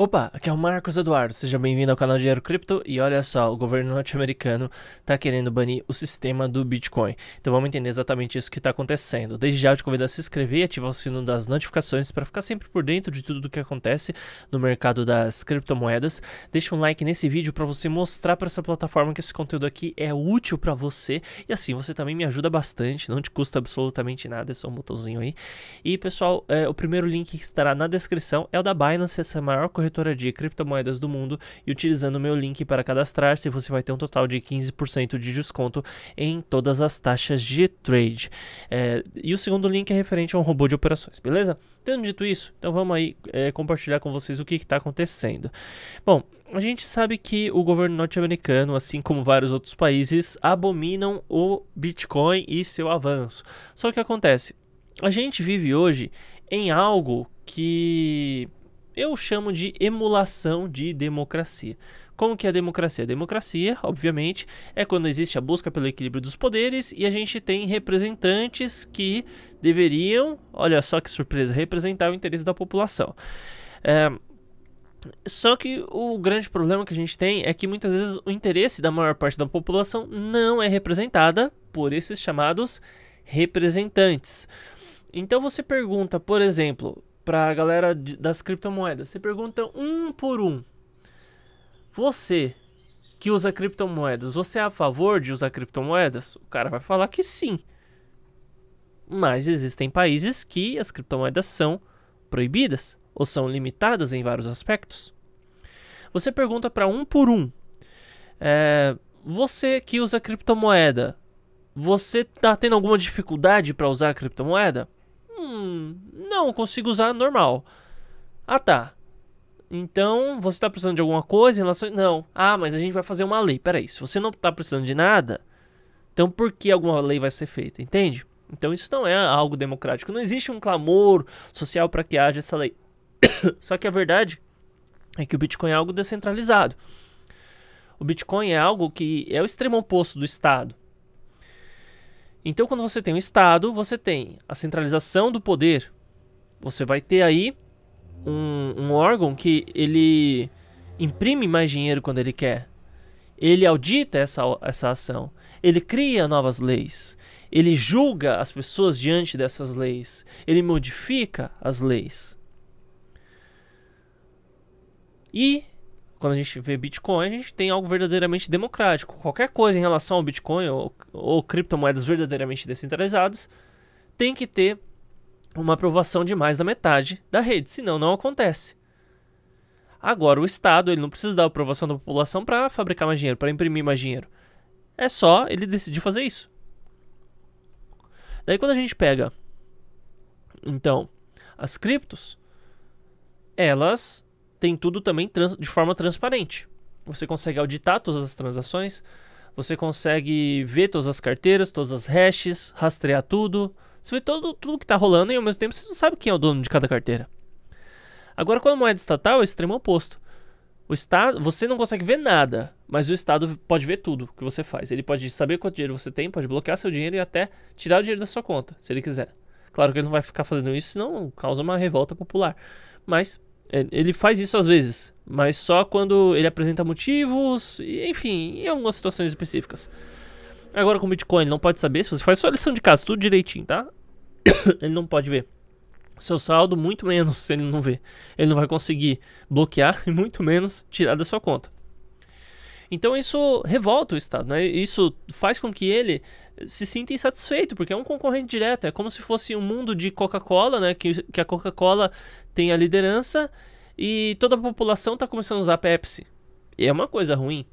Opa, aqui é o Marcos Eduardo, seja bem-vindo ao canal Dinheiro Cripto. E olha só, o governo norte-americano está querendo banir o sistema do Bitcoin. Então vamos entender exatamente isso que está acontecendo. Desde já eu te convido a se inscrever e ativar o sino das notificações para ficar sempre por dentro de tudo do que acontece no mercado das criptomoedas. Deixa um like nesse vídeo para você mostrar para essa plataforma que esse conteúdo aqui é útil para você. E assim, você também me ajuda bastante, não te custa absolutamente nada, é só um botãozinho aí. E pessoal, o primeiro link que estará na descrição é o da Binance, essa maior corretora de criptomoedas do mundo, e utilizando o meu link para cadastrar-se, você vai ter um total de 15% de desconto em todas as taxas de trade. E o segundo link é referente a um robô de operações, beleza? Tendo dito isso, então vamos aí compartilhar com vocês o que está acontecendo. Bom, a gente sabe que o governo norte-americano, assim como vários outros países, abominam o Bitcoin e seu avanço. Só que acontece, a gente vive hoje em algo que eu chamo de emulação de democracia. Como que é a democracia? A democracia, obviamente, é quando existe a busca pelo equilíbrio dos poderes e a gente tem representantes que deveriam, olha só que surpresa, representar o interesse da população. Só que o grande problema que a gente tem é que muitas vezes o interesse da maior parte da população não é representada por esses chamados representantes. Então você pergunta, por exemplo, para a galera das criptomoedas, você pergunta um por um: você que usa criptomoedas, você é a favor de usar criptomoedas? O cara vai falar que sim. Mas existem países que as criptomoedas são proibidas ou são limitadas em vários aspectos. Você pergunta para um por um: você que usa criptomoeda, você tá tendo alguma dificuldade para usar a criptomoeda? Não, consigo usar normal. Ah, tá. Então, você está precisando de alguma coisa em relação... Não. Ah, mas a gente vai fazer uma lei. Peraí, se você não está precisando de nada, então por que alguma lei vai ser feita? Entende? Então isso não é algo democrático. Não existe um clamor social para que haja essa lei. Só que a verdade é que o Bitcoin é algo descentralizado. O Bitcoin é algo que é o extremo oposto do Estado. Então, quando você tem um Estado, você tem a centralização do poder. Você vai ter aí um órgão que ele imprime mais dinheiro quando ele quer. Ele audita essa ação. Ele cria novas leis. Ele julga as pessoas diante dessas leis. Ele modifica as leis. E quando a gente vê Bitcoin, a gente tem algo verdadeiramente democrático. Qualquer coisa em relação ao Bitcoin ou criptomoedas verdadeiramente descentralizadas tem que ter uma aprovação de mais da metade da rede, senão não acontece. Agora, o Estado, ele não precisa da aprovação da população para fabricar mais dinheiro, para imprimir mais dinheiro. É só ele decidir fazer isso. Daí, quando a gente pega, então, as criptos, elas tem tudo também de forma transparente. Você consegue auditar todas as transações, você consegue ver todas as carteiras, todas as hashes, rastrear tudo. Você vê tudo que está rolando e ao mesmo tempo você não sabe quem é o dono de cada carteira. Agora, com a moeda estatal é o extremo oposto. O Estado, você não consegue ver nada, mas o Estado pode ver tudo que você faz. Ele pode saber quanto dinheiro você tem, pode bloquear seu dinheiro e até tirar o dinheiro da sua conta, se ele quiser. Claro que ele não vai ficar fazendo isso, senão causa uma revolta popular. Mas ele faz isso às vezes, mas só quando ele apresenta motivos, enfim, em algumas situações específicas. Agora, com o Bitcoin, ele não pode saber. Se você faz sua lição de casa, tudo direitinho, tá? Ele não pode ver. Seu saldo, muito menos, ele não vê. Ele não vai conseguir bloquear e muito menos tirar da sua conta. Então isso revolta o Estado, né? Isso faz com que ele se sinta insatisfeito, porque é um concorrente direto. É como se fosse um mundo de Coca-Cola, né? Que a Coca-Cola tem a liderança e toda a população está começando a usar a Pepsi. E é uma coisa ruim.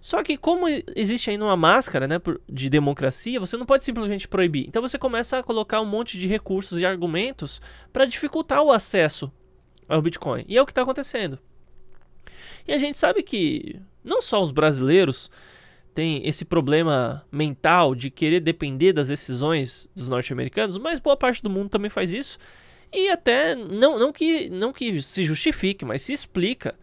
Só que como existe ainda uma máscara, né, de democracia, você não pode simplesmente proibir. Então você começa a colocar um monte de recursos e argumentos para dificultar o acesso ao Bitcoin. E é o que está acontecendo. E a gente sabe que não só os brasileiros têm esse problema mental de querer depender das decisões dos norte-americanos, mas boa parte do mundo também faz isso. E até, não que se justifique, mas se explica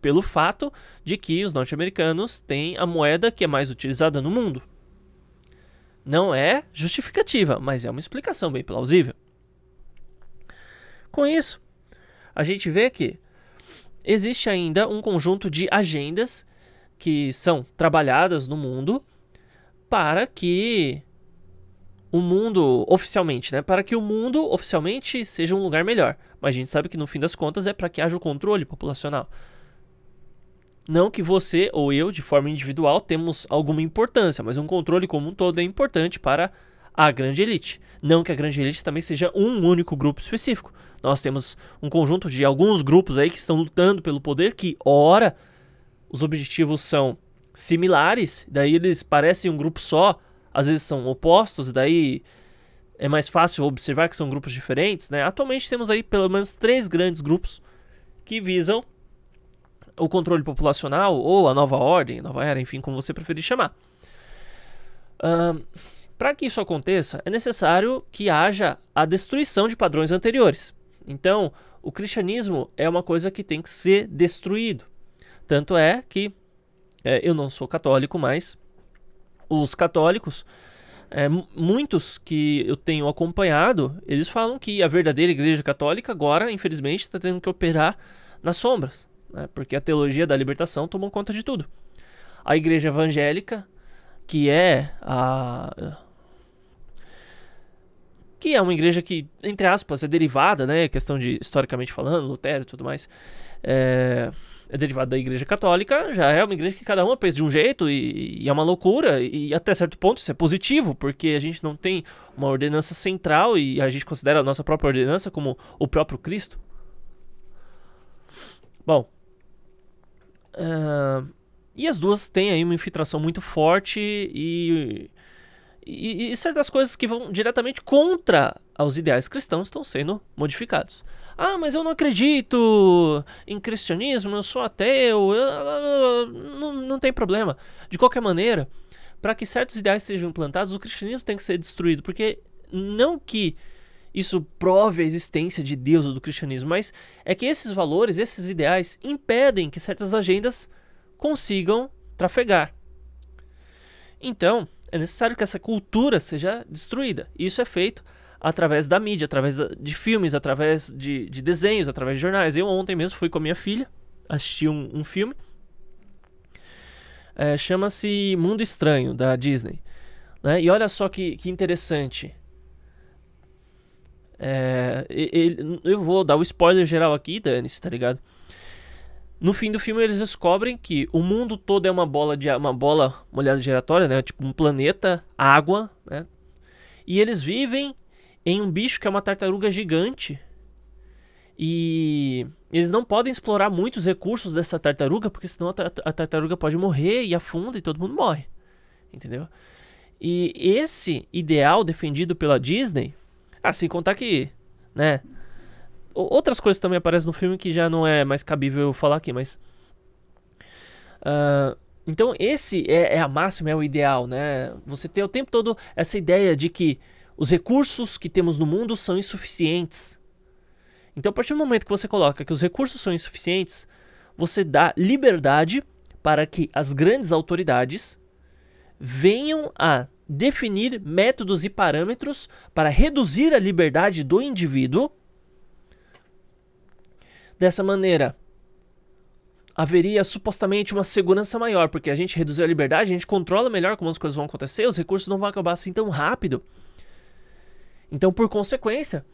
pelo fato de que os norte-americanos têm a moeda que é mais utilizada no mundo. Não é justificativa, mas é uma explicação bem plausível. Com isso, a gente vê que existe ainda um conjunto de agendas que são trabalhadas no mundo para que o mundo oficialmente, né? Para que o mundo oficialmente seja um lugar melhor. Mas a gente sabe que no fim das contas é para que haja o controle populacional. Não que você ou eu, de forma individual, temos alguma importância, mas um controle como um todo é importante para a grande elite. Não que a grande elite também seja um único grupo específico. Nós temos um conjunto de alguns grupos aí que estão lutando pelo poder, que, ora, os objetivos são similares, daí eles parecem um grupo só, às vezes são opostos, daí é mais fácil observar que são grupos diferentes, né? Atualmente temos aí pelo menos 3 grandes grupos que visam o controle populacional, ou a nova ordem, nova era, enfim, como você preferir chamar. Para que isso aconteça, é necessário que haja a destruição de padrões anteriores. Então, o cristianismo é uma coisa que tem que ser destruído. Tanto é que, eu não sou católico, mas os católicos, muitos que eu tenho acompanhado, eles falam que a verdadeira igreja católica agora, infelizmente, está tendo que operar nas sombras. Porque a teologia da libertação tomou conta de tudo. A igreja evangélica, que é uma igreja que, entre aspas, é derivada, né, questão de, historicamente falando, Lutero e tudo mais, é derivada da igreja católica, já é uma igreja que cada uma pensa de um jeito, e é uma loucura, e até certo ponto isso é positivo, porque a gente não tem uma ordenança central, e a gente considera a nossa própria ordenança como o próprio Cristo. Bom, e as duas têm aí uma infiltração muito forte e certas coisas que vão diretamente contra os ideais cristãos estão sendo modificados. Ah, mas eu não acredito em cristianismo, eu sou ateu, não tem problema. De qualquer maneira, para que certos ideais sejam implantados, o cristianismo tem que ser destruído, porque não que isso prove a existência de Deus ou do cristianismo, mas é que esses valores, esses ideais, impedem que certas agendas consigam trafegar. Então, é necessário que essa cultura seja destruída. Isso é feito através da mídia, através de filmes, através de desenhos, através de jornais. Eu ontem mesmo fui com a minha filha, assisti um filme. Chama-se Mundo Estranho, da Disney, né? E olha só que interessante. Eu vou dar o spoiler geral aqui, dane-se, tá ligado? No fim do filme eles descobrem que o mundo todo é uma bola molhada giratória, né? Tipo um planeta, água, né? E eles vivem em um bicho que é uma tartaruga gigante. E eles não podem explorar muitos recursos dessa tartaruga, porque senão a tartaruga pode morrer e afunda e todo mundo morre, entendeu? E esse ideal defendido pela Disney... Ah, sem contar que, né, outras coisas também aparecem no filme que já não é mais cabível eu falar aqui, mas... então esse é a máxima, é o ideal, né? Você tem o tempo todo essa ideia de que os recursos que temos no mundo são insuficientes. Então, a partir do momento que você coloca que os recursos são insuficientes, você dá liberdade para que as grandes autoridades venham a definir métodos e parâmetros para reduzir a liberdade do indivíduo. Dessa maneira, haveria supostamente uma segurança maior, porque a gente reduziu a liberdade, a gente controla melhor como as coisas vão acontecer, os recursos não vão acabar assim tão rápido. Então, por consequência,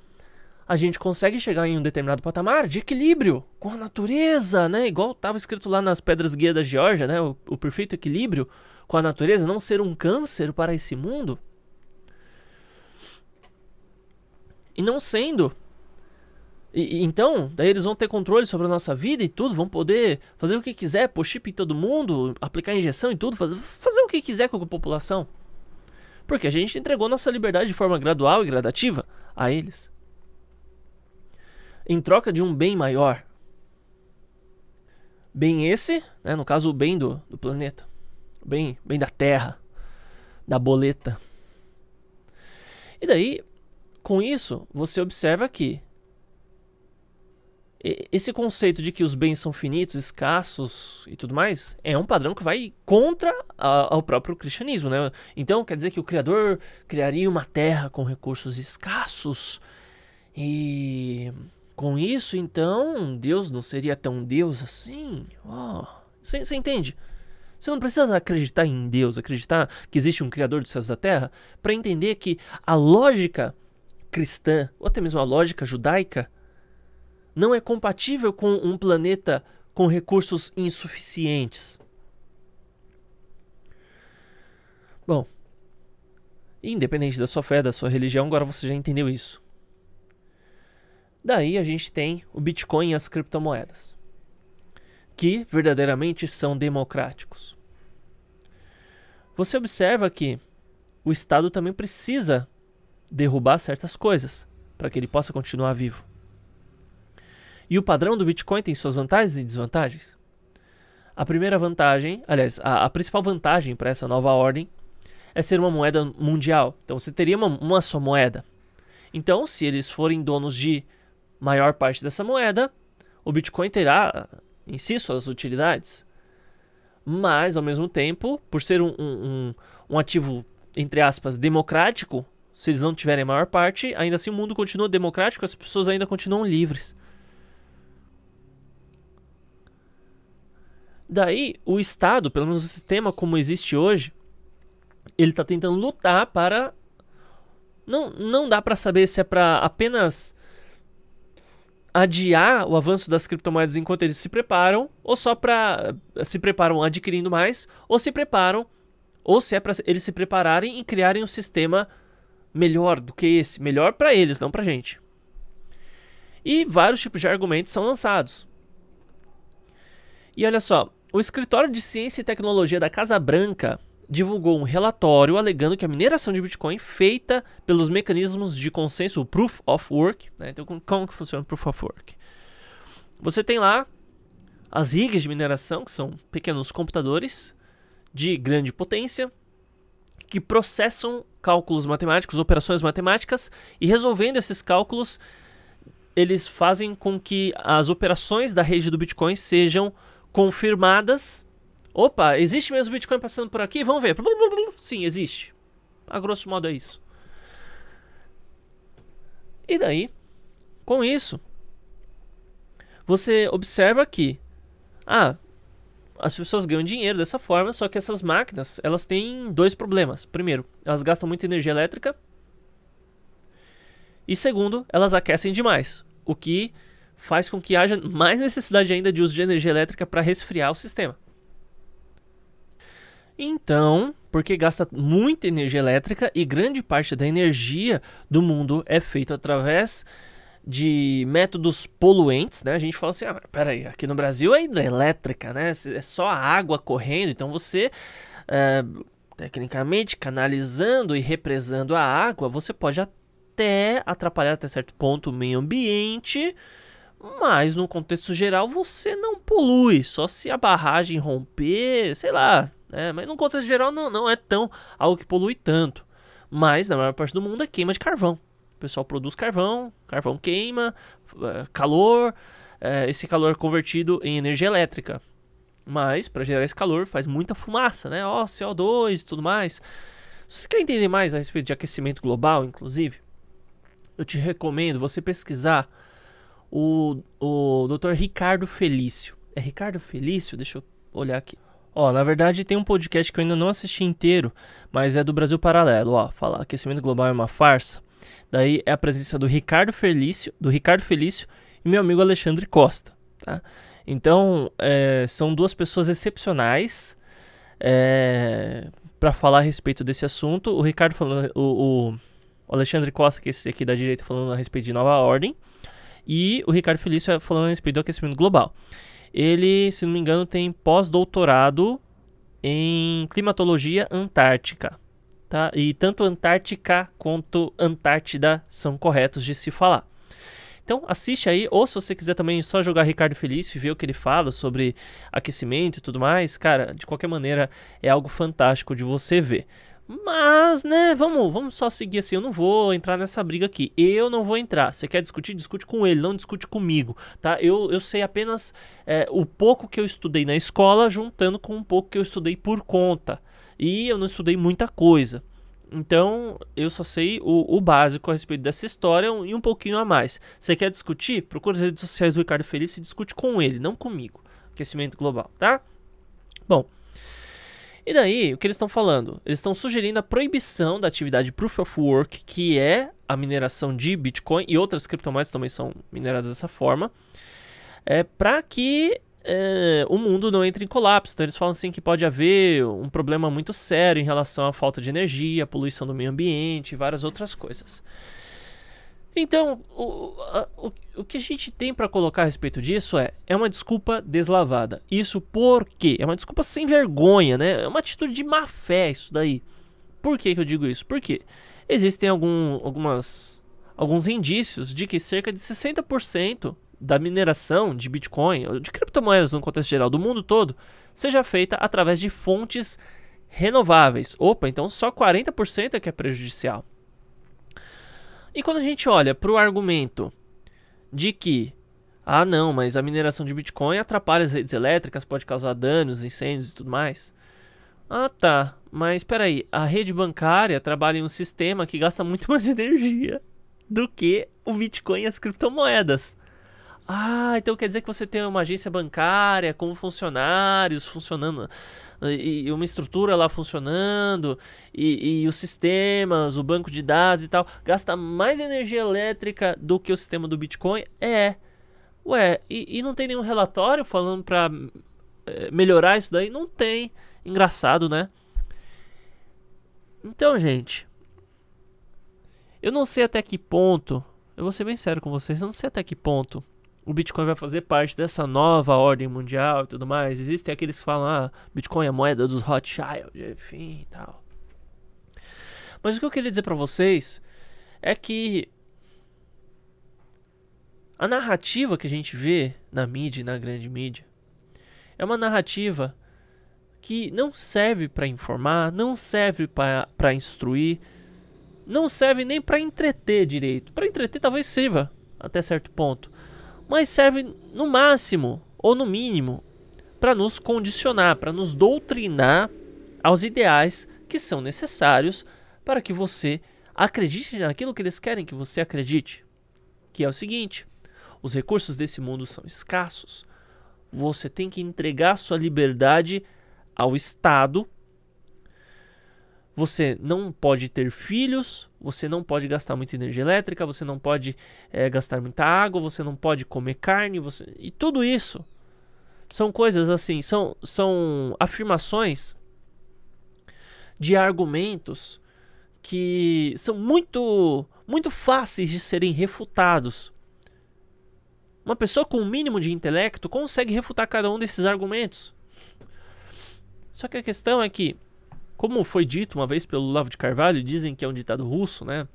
a gente consegue chegar em um determinado patamar de equilíbrio com a natureza, né? Igual estava escrito lá nas Pedras Guia da Geórgia, né? O perfeito equilíbrio com a natureza, não ser um câncer para esse mundo. E não sendo. Então, daí eles vão ter controle sobre a nossa vida e tudo, vão poder fazer o que quiser, pôr chip em todo mundo, aplicar injeção e tudo, fazer o que quiser com a população. Porque a gente entregou nossa liberdade de forma gradual e gradativa a eles, em troca de um bem maior. Bem esse, né, no caso o bem do planeta. Bem da terra, da boleta. E daí, com isso, você observa que esse conceito de que os bens são finitos, escassos e tudo mais, é um padrão que vai contra ao próprio cristianismo, né? Então, quer dizer que o Criador criaria uma terra com recursos escassos e Com isso, então, Deus não seria tão Deus assim? Você entende? Você não precisa acreditar em Deus, acreditar que existe um Criador dos céus e da terra, para entender que a lógica cristã, ou até mesmo a lógica judaica, não é compatível com um planeta com recursos insuficientes. Bom, independente da sua fé, da sua religião, agora você já entendeu isso. Daí a gente tem o Bitcoin e as criptomoedas, que verdadeiramente são democráticos. Você observa que o Estado também precisa derrubar certas coisas para que ele possa continuar vivo. E o padrão do Bitcoin tem suas vantagens e desvantagens. A primeira vantagem, aliás, a principal vantagem para essa nova ordem é ser uma moeda mundial. Então você teria uma só moeda. Então, se eles forem donos de maior parte dessa moeda, o Bitcoin terá em si suas utilidades. Mas, ao mesmo tempo, por ser um ativo, entre aspas, democrático, se eles não tiverem a maior parte, ainda assim o mundo continua democrático, as pessoas ainda continuam livres. Daí, o Estado, pelo menos o sistema como existe hoje, ele está tentando lutar para... Não dá para saber se é para apenas adiar o avanço das criptomoedas enquanto eles se preparam, ou só para se preparam adquirindo mais, ou se preparam, ou se é para eles se prepararem e criarem um sistema melhor do que esse, melhor para eles, não para a gente. E vários tipos de argumentos são lançados. E olha só, o Escritório de Ciência e Tecnologia da Casa Branca divulgou um relatório alegando que a mineração de Bitcoin feita pelos mecanismos de consenso, o Proof of Work, né? Então, como que funciona o Proof of Work? Você tem lá as rigs de mineração, que são pequenos computadores de grande potência, que processam cálculos matemáticos, operações matemáticas, e resolvendo esses cálculos, eles fazem com que as operações da rede do Bitcoin sejam confirmadas. Opa, existe mesmo Bitcoin passando por aqui? Vamos ver. Sim, existe. A grosso modo é isso. E daí, com isso, você observa que as pessoas ganham dinheiro dessa forma, só que essas máquinas, elas têm dois problemas. Primeiro, elas gastam muita energia elétrica. E segundo, elas aquecem demais, o que faz com que haja mais necessidade ainda de uso de energia elétrica para resfriar o sistema. Então, porque gasta muita energia elétrica e grande parte da energia do mundo é feita através de métodos poluentes, né? A gente fala assim, peraí, aqui no Brasil é hidrelétrica, né? É só a água correndo, então você... tecnicamente, canalizando e represando a água, você pode até atrapalhar até certo ponto o meio ambiente, mas no contexto geral você não polui, só se a barragem romper, sei lá, né? Mas no contexto geral não é tão algo que polui tanto, mas na maior parte do mundo é queima de carvão, o pessoal produz carvão, carvão queima, calor, esse calor é convertido em energia elétrica, mas para gerar esse calor faz muita fumaça, né? CO2 e tudo mais. Se você quer entender mais a respeito de aquecimento global, inclusive, eu te recomendo você pesquisar o Dr. Ricardo Felício. É Ricardo Felício? Deixa eu olhar aqui. Na verdade tem um podcast que eu ainda não assisti inteiro, mas é do Brasil Paralelo. Fala aquecimento global é uma farsa. Daí é a presença do Ricardo Felício e meu amigo Alexandre Costa, tá? Então, são duas pessoas excepcionais para falar a respeito desse assunto. O Ricardo falando... O Alexandre Costa, que é esse aqui da direita, falando a respeito de nova ordem. E o Ricardo Felício falando a respeito do aquecimento global. Ele, se não me engano, tem pós-doutorado em climatologia antártica, tá? E tanto Antártica quanto Antártida são corretos de se falar. Então assiste aí, ou se você quiser também só jogar Ricardo Felício e ver o que ele fala sobre aquecimento e tudo mais. Cara, de qualquer maneira, é algo fantástico de você ver. Mas, né, vamos só seguir assim, eu não vou entrar nessa briga aqui, eu não vou entrar. Você quer discutir? Discute com ele, não discute comigo, tá? Eu sei apenas o pouco que eu estudei na escola, juntando com um pouco que eu estudei por conta. E eu não estudei muita coisa. Então, eu só sei o básico a respeito dessa história e um pouquinho a mais. Você quer discutir? Procura as redes sociais do Ricardo Felício e discute com ele, não comigo. Aquecimento global, tá? Bom, e daí, o que eles estão falando? Eles estão sugerindo a proibição da atividade Proof of Work, que é a mineração de Bitcoin, e outras criptomoedas também são mineradas dessa forma, para que o mundo não entre em colapso. Então eles falam assim que pode haver um problema muito sério em relação à falta de energia, poluição do meio ambiente e várias outras coisas. Então, o que a gente tem para colocar a respeito disso é uma desculpa deslavada. Isso porque é uma desculpa sem vergonha, né? É uma atitude de má fé isso daí. Por que que eu digo isso? Porque existem alguns indícios de que cerca de 60% da mineração de Bitcoin, ou de criptomoedas no contexto geral do mundo todo, seja feita através de fontes renováveis. Opa, então só 40% é que é prejudicial. E quando a gente olha para o argumento de que, ah não, mas a mineração de Bitcoin atrapalha as redes elétricas, pode causar danos, incêndios e tudo mais. Ah tá, mas espera aí, a rede bancária trabalha em um sistema que gasta muito mais energia do que o Bitcoin e as criptomoedas. Ah, então quer dizer que você tem uma agência bancária com funcionários funcionando e uma estrutura lá funcionando e os sistemas, o banco de dados e tal, gasta mais energia elétrica do que o sistema do Bitcoin? É. Ué, e não tem nenhum relatório falando pra melhorar isso daí? Não tem. Engraçado, né? Então, gente, eu não sei até que ponto, eu vou ser bem sério com vocês, eu não sei até que ponto o Bitcoin vai fazer parte dessa nova ordem mundial e tudo mais. Existem aqueles que falam, ah, Bitcoin é a moeda dos Rothschild, enfim e tal. Mas o que eu queria dizer pra vocês é que a narrativa que a gente vê na mídia e na grande mídia é uma narrativa que não serve pra informar, não serve pra instruir, não serve nem pra entreter direito. Pra entreter talvez sirva até certo ponto, mas serve no máximo ou no mínimo para nos condicionar, para nos doutrinar aos ideais que são necessários para que você acredite naquilo que eles querem que você acredite, que é o seguinte: os recursos desse mundo são escassos, você tem que entregar sua liberdade ao Estado, você não pode ter filhos, você não pode gastar muita energia elétrica, você não pode gastar muita água, você não pode comer carne, e tudo isso são coisas assim, são afirmações de argumentos que são muito, muito fáceis de serem refutados. Uma pessoa com o mínimo de intelecto consegue refutar cada um desses argumentos. Só que a questão é que, como foi dito uma vez pelo Olavo de Carvalho, dizem que é um ditado russo, né?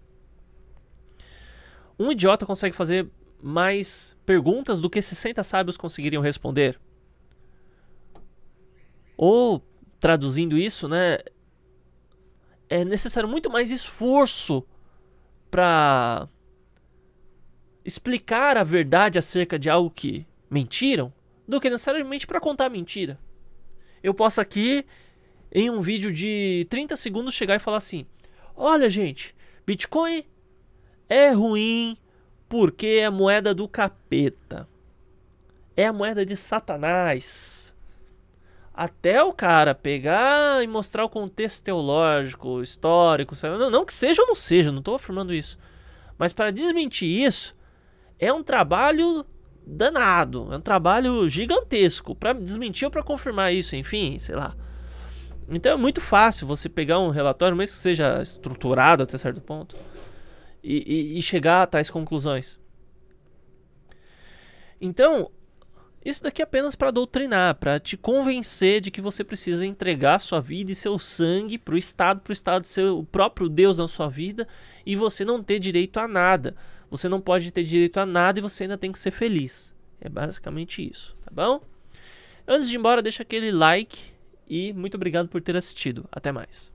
Um idiota consegue fazer mais perguntas do que 60 sábios conseguiriam responder. Ou, traduzindo isso, né? É necessário muito mais esforço para explicar a verdade acerca de algo que mentiram do que necessariamente para contar mentira. Eu posso aqui, em um vídeo de 30 segundos, chegar e falar assim: olha gente, Bitcoin é ruim porque é a moeda do capeta, é a moeda de Satanás. Até o cara pegar e mostrar o contexto teológico, histórico, não que seja ou não seja, não estou afirmando isso, mas para desmentir isso é um trabalho danado, é um trabalho gigantesco para desmentir ou para confirmar isso, enfim, sei lá. Então é muito fácil você pegar um relatório, mesmo que seja estruturado até certo ponto, e chegar a tais conclusões. Então, isso daqui é apenas para doutrinar, para te convencer de que você precisa entregar sua vida e seu sangue para o Estado ser o próprio Deus na sua vida, e você não ter direito a nada. Você não pode ter direito a nada e você ainda tem que ser feliz. É basicamente isso, tá bom? Antes de ir embora, deixa aquele like. E muito obrigado por ter assistido. Até mais.